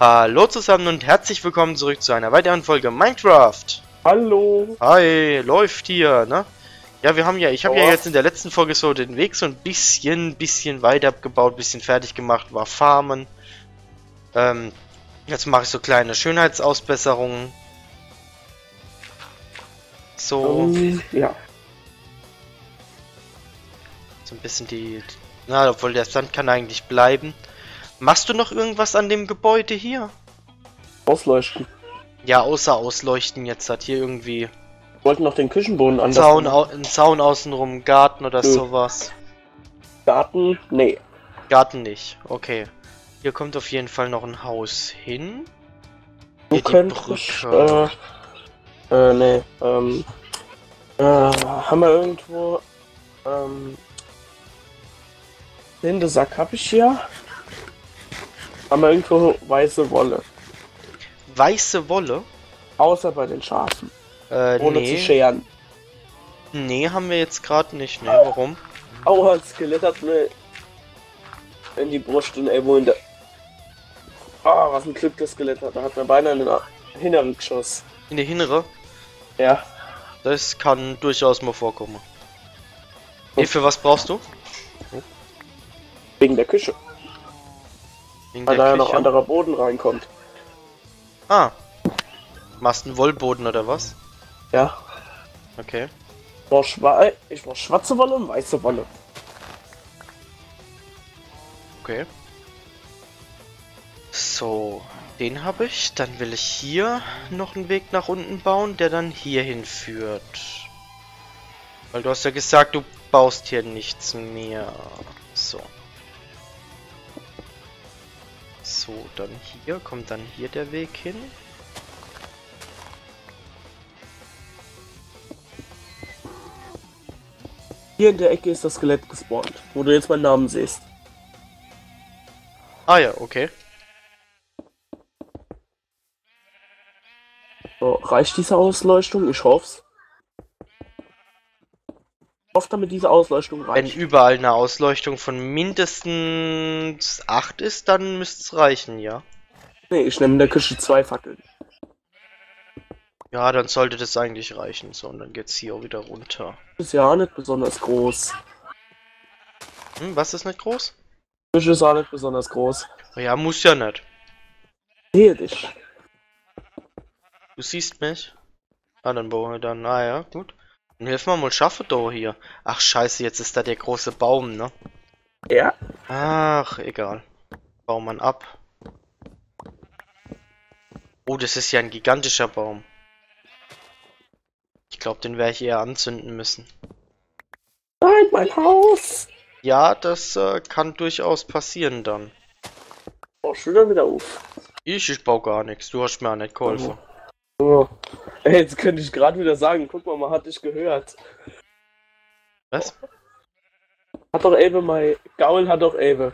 Hallo zusammen und herzlich willkommen zurück zu einer weiteren Folge Minecraft. Hallo. Hi, läuft hier, ne? Ja, ich habe ja jetzt in der letzten Folge so den Weg so ein bisschen weiter abgebaut, bisschen fertig gemacht, war Farmen. Jetzt mache ich so kleine Schönheitsausbesserungen. So. Ja. So ein bisschen die... Na, obwohl der Sand kann eigentlich bleiben. Machst du noch irgendwas an dem Gebäude hier? Ausleuchten. Ja, außer Ausleuchten jetzt hat hier irgendwie... Wollten noch den Küchenboden anders machen. Ein Zaun außenrum, Garten oder sowas. Garten? Nee. Garten nicht, okay. Hier kommt auf jeden Fall noch ein Haus hin. Hier die Brücke. Haben wir irgendwo... Lindesack habe ich hier. Haben wir irgendwo weiße Wolle? Weiße Wolle? Außer bei den Schafen. Ohne zu scheren. Nee, haben wir jetzt gerade nicht. Ne, warum? Aua, das Skelett hat mir in die Brust und Elbow in der... Ah, was ein Glück das Skelett hat. Da hat mir beinahe einen Hinteren geschossen. In die Hintere? Ja. Das kann durchaus mal vorkommen. Nee, für was brauchst du? Wegen der Küche. Weil da ja noch anderer Boden reinkommt. Ah. Machst du einen Wollboden oder was? Ja. Okay. Ich brauch schwarze Wolle und weiße Wolle. Okay. So, den habe ich. Dann will ich hier noch einen Weg nach unten bauen, der dann hier hinführt. Weil du hast ja gesagt, du baust hier nichts mehr. So. So, dann hier, kommt dann hier der Weg hin. Hier in der Ecke ist das Skelett gespawnt, wo du jetzt meinen Namen siehst. Ah ja, okay. So, reicht diese Ausleuchtung? Ich hoff's. Oft damit diese Ausleuchtung reicht. Wenn überall eine Ausleuchtung von mindestens 8 ist, dann müsste es reichen, ja. Nee, ich nehme in der Küche 2 Fackeln. Ja, dann sollte das eigentlich reichen. So, und dann geht's hier auch wieder runter. Ist ja nicht besonders groß. Hm, was ist nicht groß? Die Küche ist auch nicht besonders groß. Ja, muss ja nicht. Ich sehe dich. Du siehst mich? Ah, dann bauen wir dann, naja, gut. Dann helfen wir mal Schafe da hier. Ach scheiße, jetzt ist da der große Baum, ne? Ja. Ach, egal. Baum man ab. Oh, das ist ja ein gigantischer Baum. Ich glaube, den werde ich eher anzünden müssen. Nein, mein Haus! Ja, das kann durchaus passieren dann. Oh, schon wieder auf. Ich baue gar nichts, du hast mir auch nicht geholfen. Mhm. Oh. Ey, jetzt könnte ich gerade wieder sagen, guck mal, man hat dich gehört. Was? Hat doch Elbe mal... Gaul hat doch Elbe.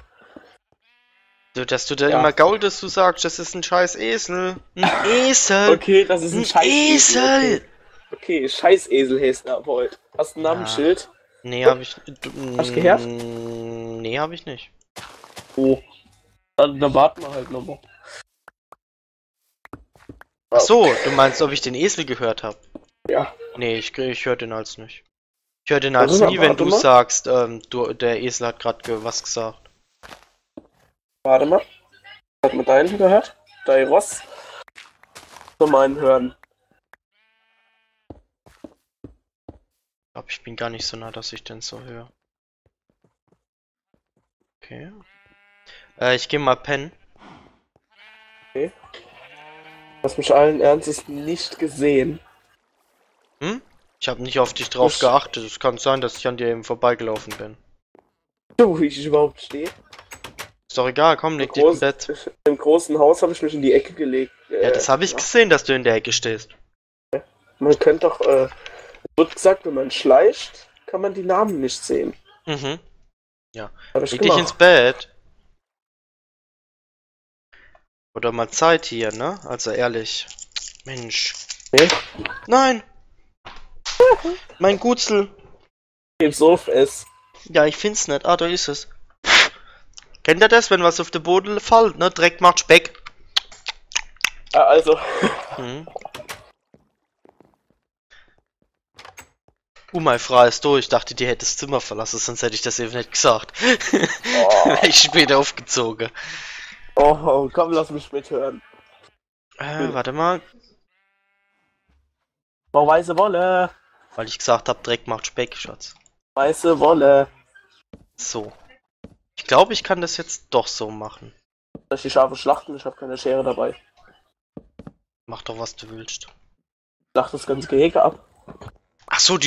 So, dass du da ja immer Gaul, dass du sagst, das ist ein scheiß Esel. Ein Esel! Okay, das ist ein scheiß Esel! Okay, scheiß Esel heißt er heute. Hast du ein Namensschild? Nee, hab ich... Hast du gehört? Nee, hab ich nicht. Oh. Dann warten wir halt nochmal. Ach so, du meinst, ob ich den Esel gehört habe? Ja. Nee, ich höre den als nicht. Ich höre den als nie, wenn du sagst, der Esel hat gerade was gesagt. Warte mal. Hat man deinen gehört? Dein Ross? Zu meinen hören. Ich glaube, ich bin gar nicht so nah, dass ich den so höre. Okay. Ich gehe mal pennen. Okay. Du hast mich allen Ernstes nicht gesehen. Hm? Ich habe nicht auf dich drauf geachtet. Es kann sein, dass ich an dir eben vorbeigelaufen bin. Wo ich überhaupt stehe? Ist doch egal, komm, leg dich im Bett. Im großen Haus habe ich mich in die Ecke gelegt. Ja, das habe ich gesehen, dass du in der Ecke stehst. Man könnte doch, wird gesagt, wenn man schleicht, kann man die Namen nicht sehen. Mhm. Ja. Leg dich ins Bett. Oder mal Zeit hier, ne? Also ehrlich. Mensch. Nee? Nein! Mein Gutzel. Gib's auf, es. Ja, ich find's nicht. Ah, da ist es. Kennt ihr das, wenn was auf den Boden fällt, ne? Dreck macht Speck. Also. Mhm. Umaifra ist durch. Ich dachte, die hätte das Zimmer verlassen, sonst hätte ich das eben nicht gesagt. Oh. Dann wäre ich später aufgezogen. Oh, komm, lass mich mithören. Warte mal. Bau weiße Wolle. Weil ich gesagt habe, Dreck macht Speck, Schatz. Weiße Wolle. So. Ich glaube, ich kann das jetzt doch so machen. Soll ich die Schafe schlachten? Ich habe keine Schere dabei. Mach doch, was du willst. Schlacht das ganze Gehege ab. Ach so,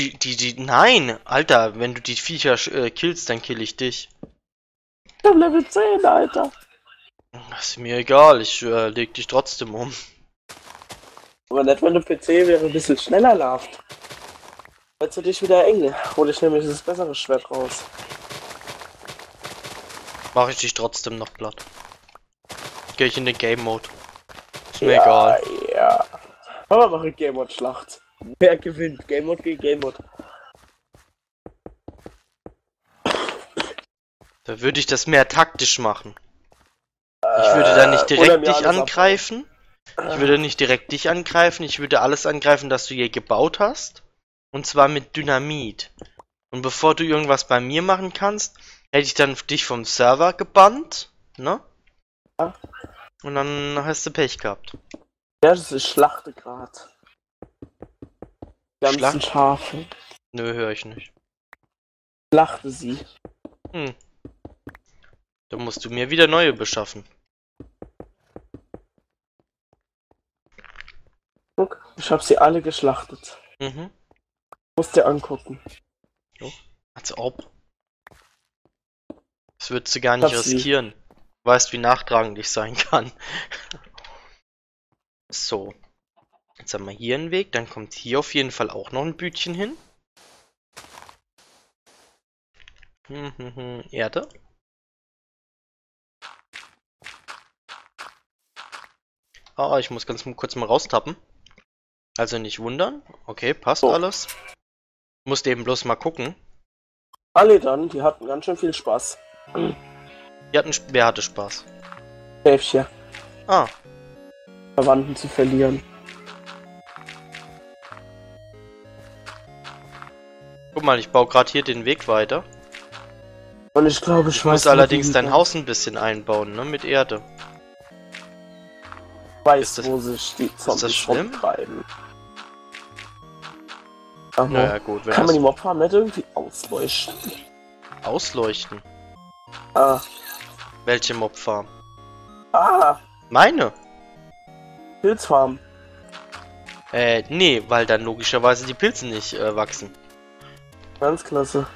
nein! Alter, wenn du die Viecher killst, dann kill ich dich. Ich hab Level 10, Alter. Das ist mir egal, ich leg dich trotzdem um. Aber nicht, wenn der PC wäre ein bisschen schneller lauft. Willst du dich wieder engen? Hol ich nämlich das bessere Schwert raus. Mach ich dich trotzdem noch platt. Geh ich in den Game Mode. Ist mir egal. Ja. Aber mach ich Game Mode Schlacht. Wer gewinnt? Game Mode gegen Game Mode. Da würde ich das mehr taktisch machen. Ich würde da nicht direkt dich angreifen. Ich würde nicht direkt dich angreifen. Ich würde alles angreifen, das du hier gebaut hast. Und zwar mit Dynamit. Und bevor du irgendwas bei mir machen kannst, hätte ich dann dich vom Server gebannt. Ne? Ja. Und dann hast du Pech gehabt. Ja, das ist Schlachtegrad. Ganzen Schafe. Nö, höre ich nicht. Schlachte sie. Hm. Dann musst du mir wieder neue beschaffen. Guck, ich habe sie alle geschlachtet. Mhm. Musst dir angucken. Jo, als ob. Das würdest du gar nicht riskieren. Du weißt, wie nachtragend ich sein kann. So. Jetzt haben wir hier einen Weg, dann kommt hier auf jeden Fall auch noch ein Bütchen hin. Erde. Ah, ich muss ganz kurz mal raustappen. Also nicht wundern. Okay, passt alles. Musste eben bloß mal gucken. Alle dann, die hatten ganz schön viel Spaß. Wer hatte Spaß? Schäfchen. Ah. Verwandten zu verlieren. Guck mal, ich baue gerade hier den Weg weiter. Und ich glaube, ich muss allerdings dein Haus ein bisschen einbauen, ne? Mit Erde. Ich weiß, wo sich die Zombies rumtreiben. Naja, gut. Kann man die Mobfarm nicht irgendwie ausleuchten? Ausleuchten? Ah. Welche Mobfarm? Ah! Meine! Pilzfarm. Nee, weil dann logischerweise die Pilze nicht wachsen. Ganz klasse.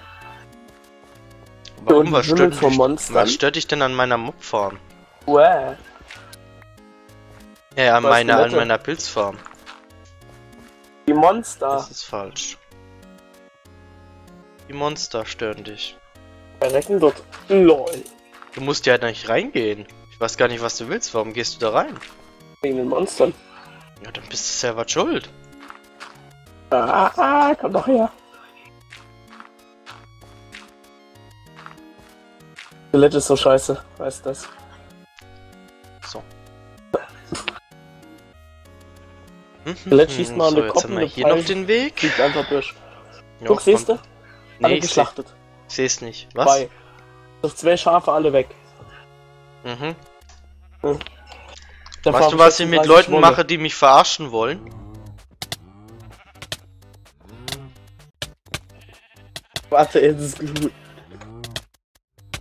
Warum, was stört dich denn an meiner Mobfarm? Wow. Ja, an meiner Pilzfarm. Die Monster. Das ist falsch. Die Monster stören dich. Verrecken dort. LOL. Du musst ja halt nicht reingehen. Ich weiß gar nicht, was du willst. Warum gehst du da rein? Wegen den Monstern. Ja, dann bist du selber schuld. Komm doch her. Skelett ist so scheiße, weißt das. So. Skelett schießt mal mit Kopf. Jetzt haben wir hier noch den Weg. Fliegt einfach durch. Jo, guck, siehst du? Nee, ich geschlachtet. Ich seh's nicht. Was? Das 2 Schafe alle weg. Mhm. Hm. Weißt du, was ich mit Leuten mache, die mich verarschen wollen? Warte, jetzt ist gut.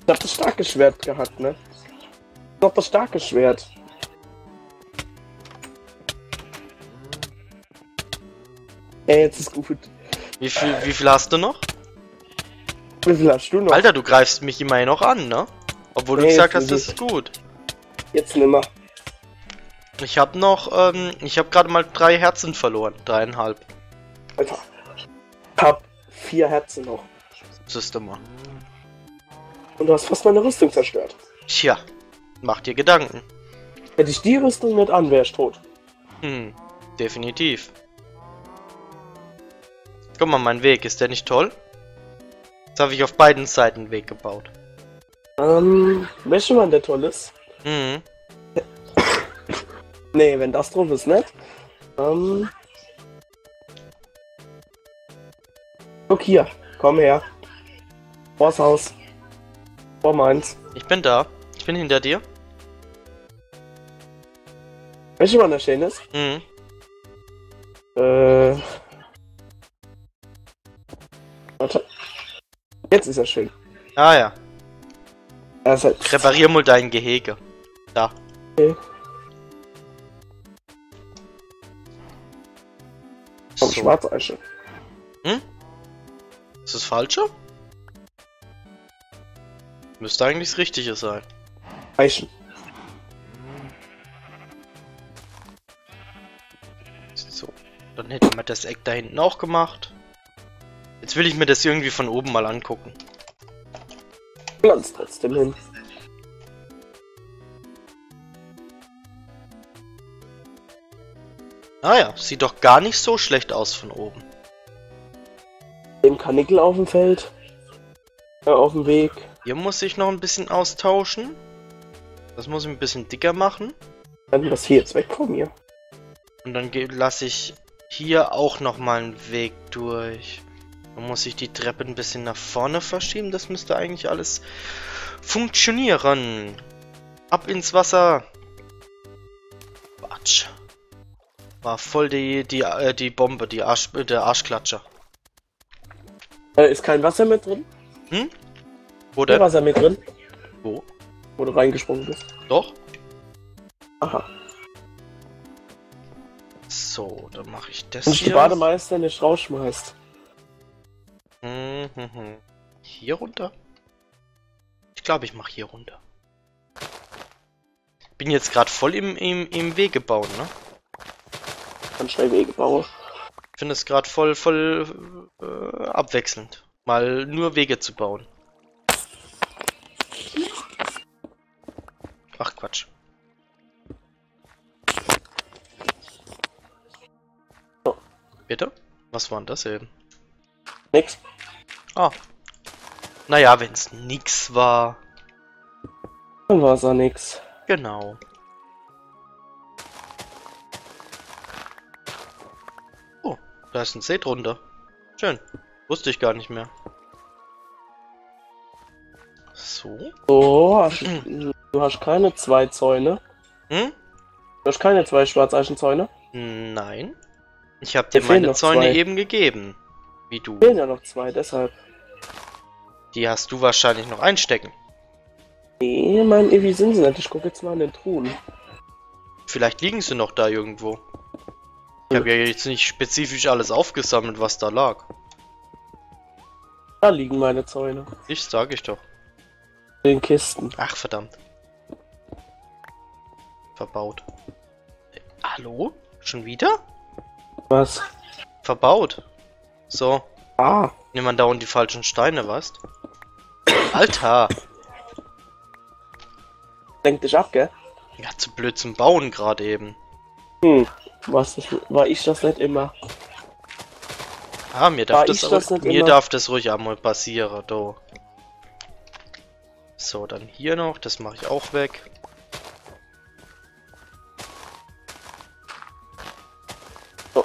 Ich hab das starke Schwert gehabt, ne? Ich hab das starke Schwert. Ey, jetzt ist gut. Wie viel hast du noch? Wie viel hast du noch? Alter, du greifst mich immerhin noch an, ne? Obwohl du gesagt hast, das ist gut. Jetzt nimmer. Ich hab noch, ich hab gerade mal 3 Herzen verloren. 3,5. Alter. Ich hab 4 Herzen noch. System mal. Und du hast fast meine Rüstung zerstört. Tja, mach dir Gedanken. Hätte ich die Rüstung nicht an, wäre ich tot. Hm, definitiv. Guck mal, mein Weg, ist der nicht toll? Jetzt habe ich auf beiden Seiten einen Weg gebaut. Weißt du, wann der toll ist? Mhm. Nee, wenn das drauf ist, nicht. Guck hier, komm her. Vors Haus. Vor meins. Ich bin da. Ich bin hinter dir. Weißt du, wann das stehen ist? Mhm. Warte. Jetzt ist er schön. Ah ja. Also, reparier mal dein Gehege. Da. Okay. So. Komm, Schwarzeische. Hm? Ist das falsche? Müsste eigentlich das Richtige sein. Eichen. So, dann hätten wir das Eck da hinten auch gemacht. Jetzt will ich mir das irgendwie von oben mal angucken. Pflanzt trotzdem hin. Naja, sieht doch gar nicht so schlecht aus von oben. Dem Karnickel auf dem Feld. Auf dem Weg. Hier muss ich noch ein bisschen austauschen. Das muss ich ein bisschen dicker machen. Dann lass hier jetzt weg von mir. Und dann lasse ich hier auch nochmal einen Weg durch. Dann muss ich die Treppe ein bisschen nach vorne verschieben. Das müsste eigentlich alles funktionieren. Ab ins Wasser. Quatsch. War voll die Bombe, der Arschklatscher. Ist kein Wasser mit drin? Hm? Wo denn? Kein Wasser mit drin? Wo? Wo du reingesprungen bist. Doch. Aha. So, dann mache ich das. Und hier. Und die Bademeister nicht rausschmeißt. Hier runter? Ich glaube, ich mache hier runter. Bin jetzt gerade voll im Wege bauen, ne? Ganz schnell Wege bauen. Ich finde es gerade voll abwechselnd. Mal nur Wege zu bauen. Ach Quatsch. Oh. Bitte? Was war denn das eben? Nix. Ah. Naja, wenn es nix war. Dann war es auch nix. Genau. Oh, da ist ein See drunter. Schön. Wusste ich gar nicht mehr. So. Oh, du hast keine zwei Zäune. Hm? Du hast keine zwei Schwarzeichenzäune? Nein. Ich habe dir meine Zäune eben gegeben. Wie du. Fehlen ja noch zwei, deshalb. Die hast du wahrscheinlich noch einstecken. Nee, mein Ewi sind sie nicht. Ich gucke jetzt mal in den Truhen. Vielleicht liegen sie noch da irgendwo. Ich habe ja jetzt nicht spezifisch alles aufgesammelt, was da lag. Da liegen meine Zäune. Ich sage ich doch. In den Kisten. Ach verdammt. Verbaut. Hallo? Schon wieder? Was? Verbaut. So. Ah. Nimm man dauernd die falschen Steine, weißt? Alter! Denk dich ab, gell? Ja, zu blöd zum Bauen gerade eben. Hm, war ich das nicht immer? Ah, mir darf das ruhig einmal passieren, do. So, dann hier noch, das mache ich auch weg. So.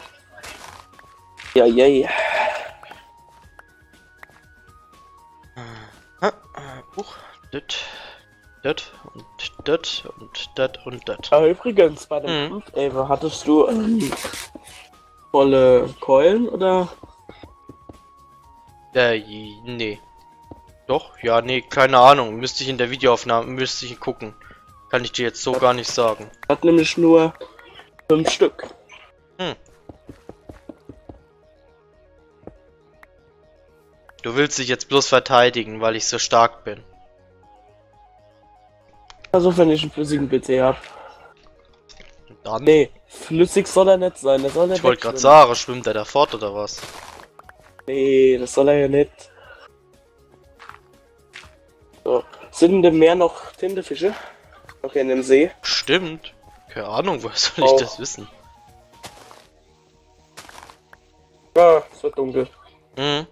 Ja, ja, ja. Und das. Aber übrigens, bei dem Kampf, Eva, hattest du volle Keulen oder? Nee. Doch, ja, nee, keine Ahnung. Müsste ich in der Videoaufnahme, müsste ich gucken. Kann ich dir jetzt so gar nicht sagen. Hat nämlich nur 5 Stück. Hm. Du willst dich jetzt bloß verteidigen, weil ich so stark bin. Also wenn ich einen flüssigen PC habe. Dann? Nee, flüssig soll er nicht sein, soll er. Ich wollte gerade sagen, schwimmt er da fort oder was? Nee, das soll er ja nicht. So. Sind in dem Meer noch Tintefische? Okay, in dem See. Stimmt. Keine Ahnung, woher soll ich das wissen? Ja, es wird dunkel. Mhm.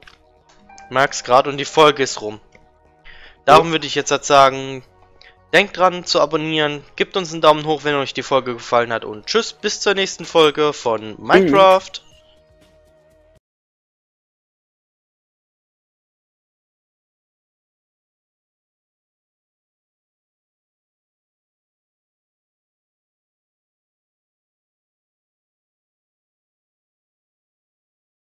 Merk's gerade und die Folge ist rum. Darum würde ich jetzt halt sagen... Denkt dran zu abonnieren, gebt uns einen Daumen hoch, wenn euch die Folge gefallen hat und tschüss, bis zur nächsten Folge von Minecraft.